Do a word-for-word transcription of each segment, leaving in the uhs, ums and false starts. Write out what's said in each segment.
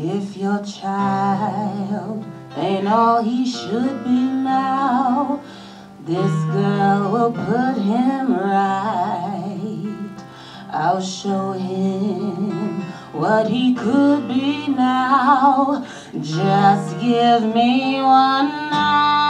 If your child ain't all he should be now, this girl will put him right. I'll show him what he could be now. Just give me one night.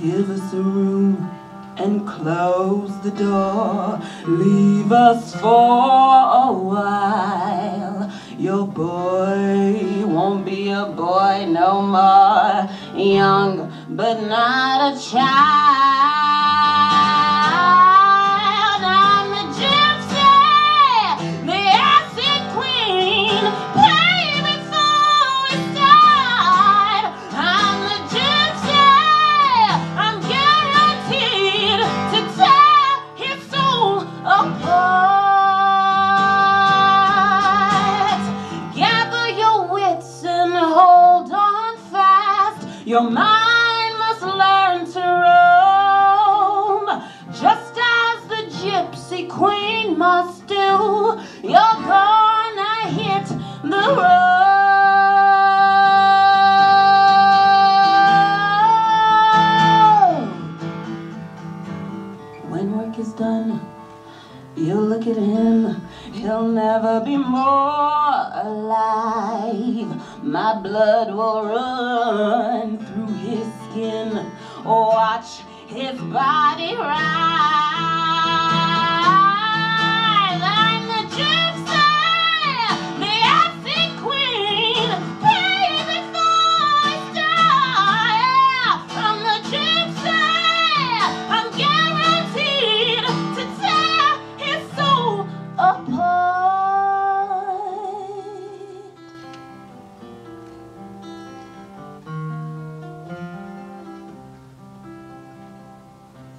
Give us a room and close the door. Leave us for a while. Your boy won't be a boy no more. Young but not a child. Your mind must learn to roam, just as the gypsy queen must do. You're gonna hit the road. When work is done, you'll look at him. He'll never be more alive. My blood will run through his skin. Watch his body rise.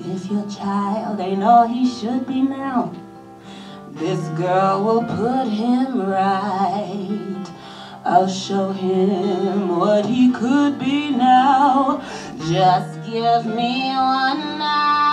If your child ain't all he should be now, this girl will put him right. I'll show him what he could be now. Just give me one night.